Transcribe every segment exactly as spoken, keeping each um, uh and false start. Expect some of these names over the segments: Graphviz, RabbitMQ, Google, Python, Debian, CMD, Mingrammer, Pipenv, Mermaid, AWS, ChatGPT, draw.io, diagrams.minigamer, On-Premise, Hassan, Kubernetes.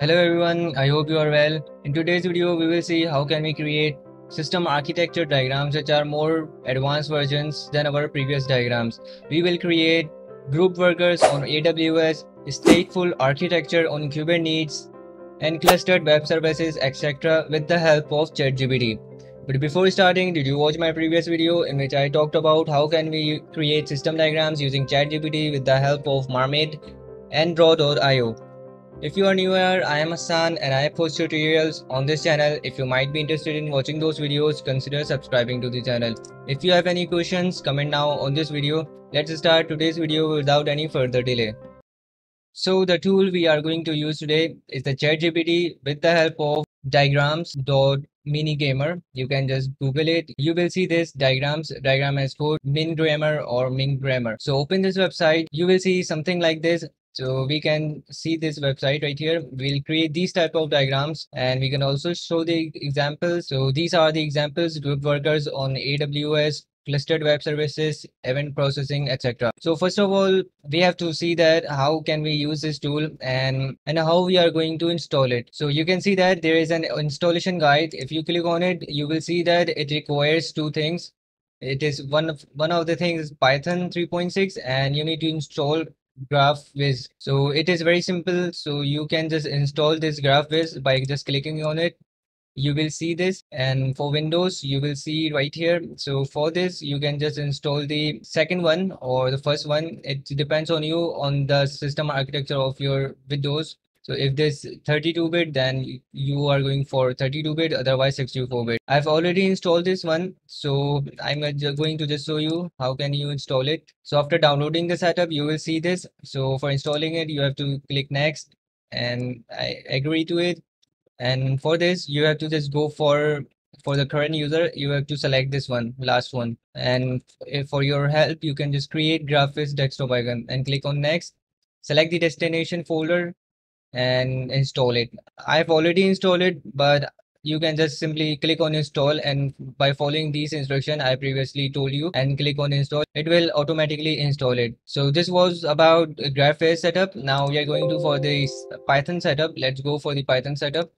Hello everyone, I hope you are well. In today's video, we will see how can we create system architecture diagrams which are more advanced versions than our previous diagrams. We will create group workers on A W S, stateful architecture on Kubernetes, and clustered web services, et cetera with the help of ChatGPT. But before starting, did you watch my previous video in which I talked about how can we create system diagrams using ChatGPT with the help of Mermaid and draw dot i o. If you are new here, I am Hassan and I post tutorials on this channel. If you might be interested in watching those videos, consider subscribing to the channel. If you have any questions, comment now on this video. Let's start today's video without any further delay. So the tool we are going to use today is the ChatGPT with the help of diagrams dot minigamer. You can just Google it. You will see this diagrams, diagram as code, Mingrammer or Mingrammer. So open this website. You will see something like this. So we can see this website right here. We'll create these type of diagrams and we can also show the examples. So these are the examples, group workers on A W S, clustered web services, event processing, et cetera. So first of all, we have to see that how can we use this tool and, and how we are going to install it. So you can see that there is an installation guide. If you click on it, you will see that it requires two things. It is one of, one of the things is Python three point six and you need to install Graphviz. So it is very simple. So you can just install this Graphviz by just clicking on it. You will see this, and for Windows you will see right here. So for this you can just install the second one or the first one. It depends on you, on the system architecture of your Windows. So if this thirty-two bit, then you are going for thirty-two bit, otherwise sixty-four bit. I've already installed this one, so I'm going to just show you how can you install it. So after downloading the setup, you will see this. So for installing it, you have to click next, and I agree to it. And for this, you have to just go for for the current user. You have to select this one, last one. And for your help, you can just create Graphviz desktop icon and click on next. Select the destination folder and install it. I've already installed it, but you can just simply click on install, and by following these instructions I previously told you and click on install, it will automatically install it. So this was about Graphviz setup. Now we are going to for the Python setup. Let's go for the Python setup.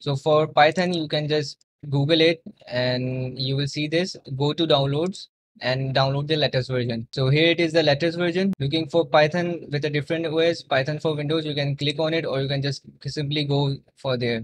So for Python, you can just Google it and you will see this. Go to downloads and download the latest version. So here it is, the latest version. Looking for Python with a different O S, Python for Windows, you can click on it or you can just simply go for there.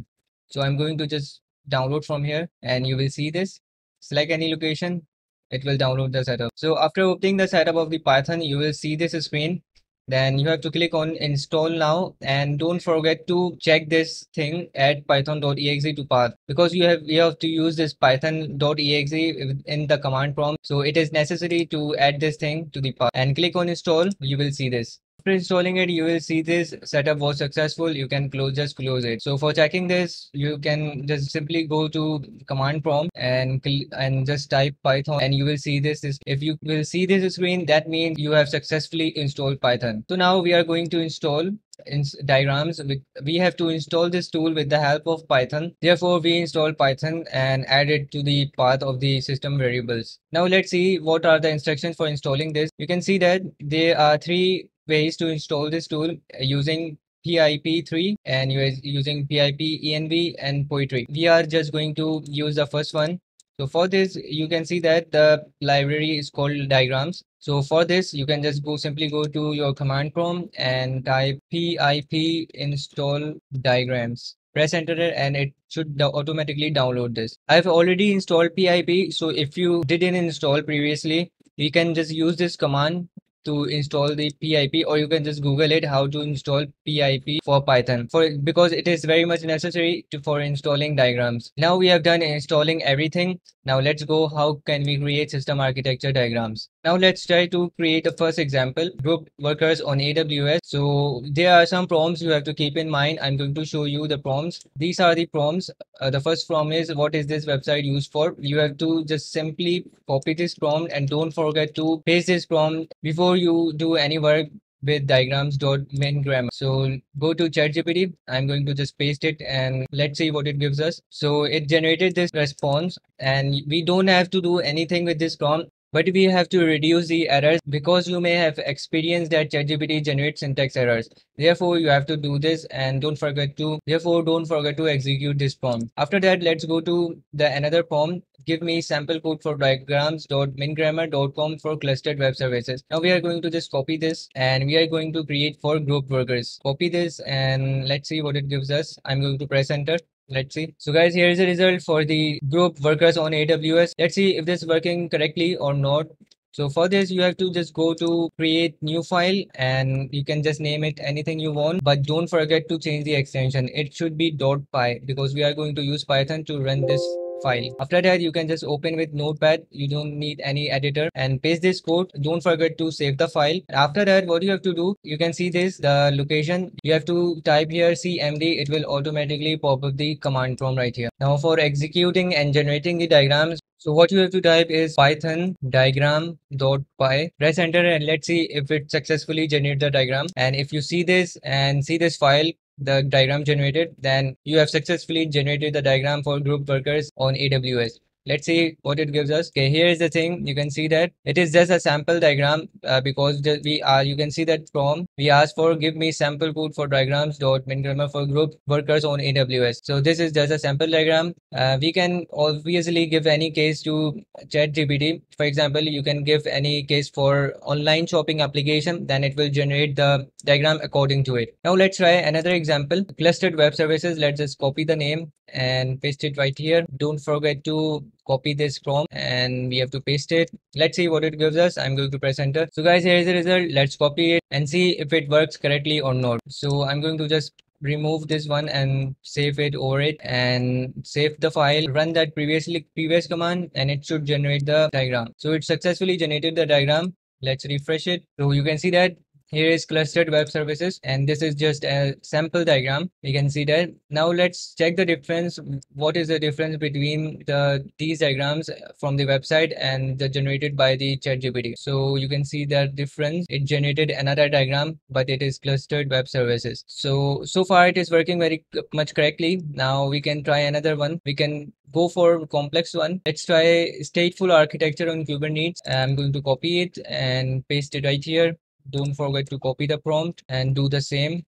So I'm going to just download from here and you will see this. Select any location, it will download the setup. So after opening the setup of the Python, you will see this screen. Then you have to click on install now, and don't forget to check this thing at python dot e x e to path, because you have you have to use this python dot e x e in the command prompt. So it is necessary to add this thing to the path and click on install. You will see this. After installing it, you will see this setup was successful. You can close, just close it. So for checking this, you can just simply go to command prompt and and just type Python, and you will see this. This if you will see this screen, that means you have successfully installed Python. So now we are going to install in diagrams. We have to install this tool with the help of Python. Therefore, we install Python and add it to the path of the system variables. Now let's see what are the instructions for installing this. You can see that there are three ways to install this tool using P I P three and using P I P E N V and Poetry. We are just going to use the first one. So for this, you can see that the library is called diagrams. So for this, you can just go simply go to your command prompt and type P I P install diagrams. Press enter and it should automatically download this. I've already installed P I P. So if you didn't install previously, you can just use this command to install the P I P, or you can just Google it how to install P I P for Python, for because it is very much necessary to for installing diagrams. Now we have done installing everything. Now let's go how can we create system architecture diagrams. Now let's try to create the first example, group workers on A W S. So there are some prompts you have to keep in mind. I'm going to show you the prompts. These are the prompts. Uh, the first prompt is, what is this website used for? You have to just simply copy this prompt and don't forget to paste this prompt before you do any work with diagrams dot mingrammer. So go to ChatGPT. I'm going to just paste it and let's see what it gives us. So it generated this response, and we don't have to do anything with this prompt. But we have to reduce the errors because you may have experienced that ChatGPT generates syntax errors. Therefore, you have to do this and don't forget to, therefore don't forget to execute this prompt. After that, let's go to the another prompt. Give me sample code for diagrams dot mingrammer dot com for clustered web services. Now we are going to just copy this and we are going to create for group workers. Copy this and let's see what it gives us. I'm going to press enter. Let's see. So guys, here is the result for the group workers on A W S. Let's see if this is working correctly or not. So for this, you have to just go to create new file and you can just name it anything you want. But don't forget to change the extension. It should be .py because we are going to use Python to run this file. After that, you can just open with Notepad. You don't need any editor and paste this code. Don't forget to save the file. After that, what you have to do, you can see this, the location. You have to type here C M D. It will automatically pop up the command prompt right here. Now for executing and generating the diagrams, so what you have to type is python diagram dot py. Press enter and let's see if it successfully generates the diagram. And if you see this and see this file, the diagram generated, then you have successfully generated the diagram for group workers on A W S. Let's see what it gives us. Okay, here is the thing. You can see that it is just a sample diagram uh, because we are, you can see that prompt we asked for, give me sample code for diagrams dot mingrammer for group workers on A W S. So this is just a sample diagram. Uh, we can obviously give any case to ChatGPT. For example, you can give any case for online shopping application, then it will generate the diagram according to it. Now let's try another example. Clustered web services. Let's just copy the name and paste it right here. Don't forget to copy this prompt and we have to paste it. Let's see what it gives us. I'm going to press enter. So guys, here is the result. Let's copy it and see if it works correctly or not. So I'm going to just remove this one and save it over it and save the file, run that previously previous command and it should generate the diagram. So it successfully generated the diagram. Let's refresh it. So you can see that here is clustered web services and this is just a sample diagram. You can see that. Now let's check the difference. What is the difference between the these diagrams from the website and the generated by the ChatGPT? So you can see that difference. It generated another diagram, but it is clustered web services. So, so far it is working very much correctly. Now we can try another one. We can go for complex one. Let's try stateful architecture on Kubernetes. I'm going to copy it and paste it right here. Don't forget to copy the prompt and do the same.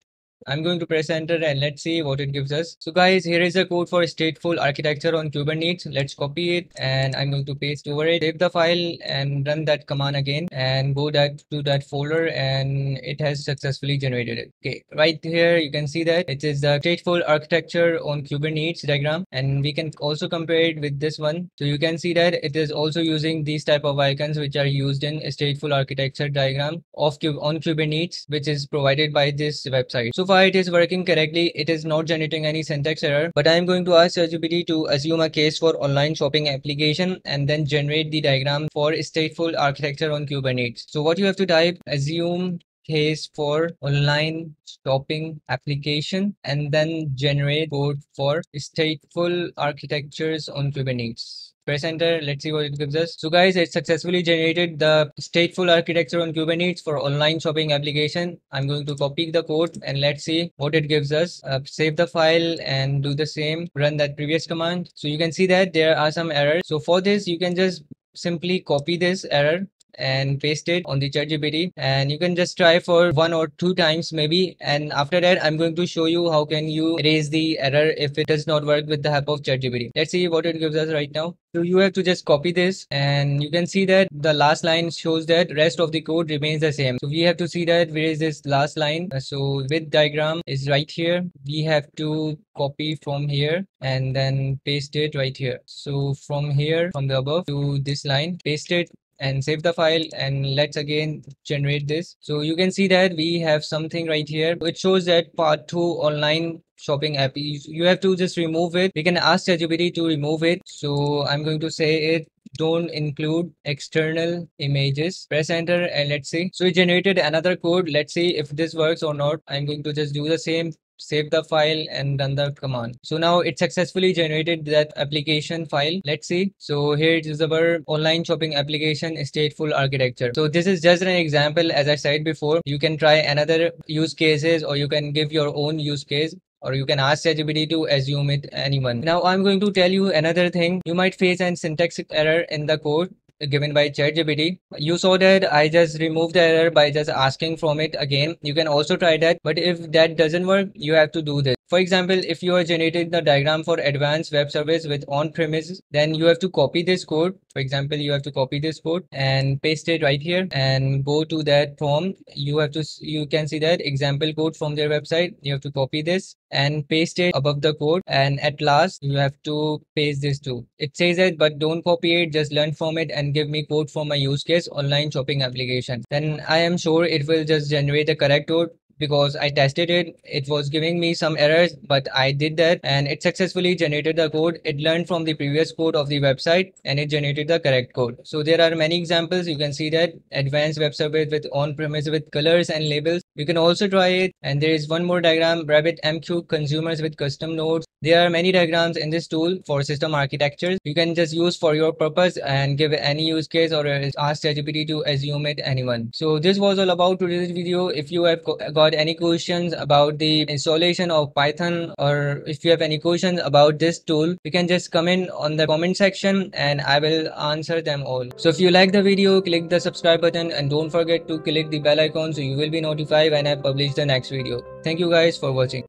I'm going to press enter and let's see what it gives us. So guys, here is the code for stateful architecture on Kubernetes. Let's copy it and I'm going to paste over it. Save the file and run that command again and go that to that folder and it has successfully generated it. Okay, right here you can see that it is the stateful architecture on Kubernetes diagram and we can also compare it with this one. So you can see that it is also using these type of icons which are used in a stateful architecture diagram of on Kubernetes, which is provided by this website. So it is working correctly. It is not generating any syntax error, but I am going to ask ChatGPT to assume a case for online shopping application and then generate the diagram for stateful architecture on Kubernetes. So what you have to type, assume case for online shopping application and then generate code for stateful architectures on Kubernetes. Press enter. Let's see what it gives us. So guys, it successfully generated the stateful architecture on Kubernetes for online shopping application. I'm going to copy the code and let's see what it gives us. Uh, save the file and do the same. Run that previous command. So you can see that there are some errors. So for this, you can just simply copy this error and paste it on the ChatGPT and you can just try for one or two times maybe, and after that I'm going to show you how can you erase the error if it does not work with the help of ChatGPT. Let's see what it gives us right now. So you have to just copy this and you can see that the last line shows that rest of the code remains the same. So we have to see that where is this last line. So with diagram is right here. We have to copy from here and then paste it right here. So from here, from the above to this line, paste it and save the file and let's again generate this. So you can see that we have something right here which shows that part two online shopping app. You have to just remove it. We can ask ChatGPT to remove it. So I'm going to say it, don't include external images. Press enter and let's see. So we generated another code. Let's see if this works or not. I'm going to just do the same. Save the file and run the command. So now it successfully generated that application file. Let's see. So here it is our online shopping application stateful architecture. So this is just an example. As I said before, you can try another use cases or you can give your own use case. Or you can ask ChatGPT to assume it anyone. Now I'm going to tell you another thing. You might face a syntax error in the code. given by ChatGPT. You saw that I just removed the error by just asking from it again. You can also try that, but if that doesn't work, you have to do this. For example, if you are generating the diagram for advanced web service with on-premise, then you have to copy this code. For example, you have to copy this code and paste it right here and go to that form. You have to, you can see that example code from their website. You have to copy this and paste it above the code. And at last, you have to paste this too. It says that, but don't copy it. Just learn from it and give me code for my use case online shopping application. Then I am sure it will just generate the correct code. Because I tested it, it was giving me some errors, but I did that and it successfully generated the code. It learned from the previous code of the website and it generated the correct code. So there are many examples. You can see that advanced web service with on-premise with colors and labels. You can also try it. And there is one more diagram, RabbitMQ consumers with custom nodes. There are many diagrams in this tool for system architectures. You can just use for your purpose and give any use case or ask ChatGPT to assume it anyone. So this was all about today's video. If you have got any questions about the installation of Python, or if you have any questions about this tool, you can just comment on the comment section and I will answer them all. So if you like the video, click the subscribe button and don't forget to click the bell icon so you will be notified when I publish the next video. Thank you guys for watching.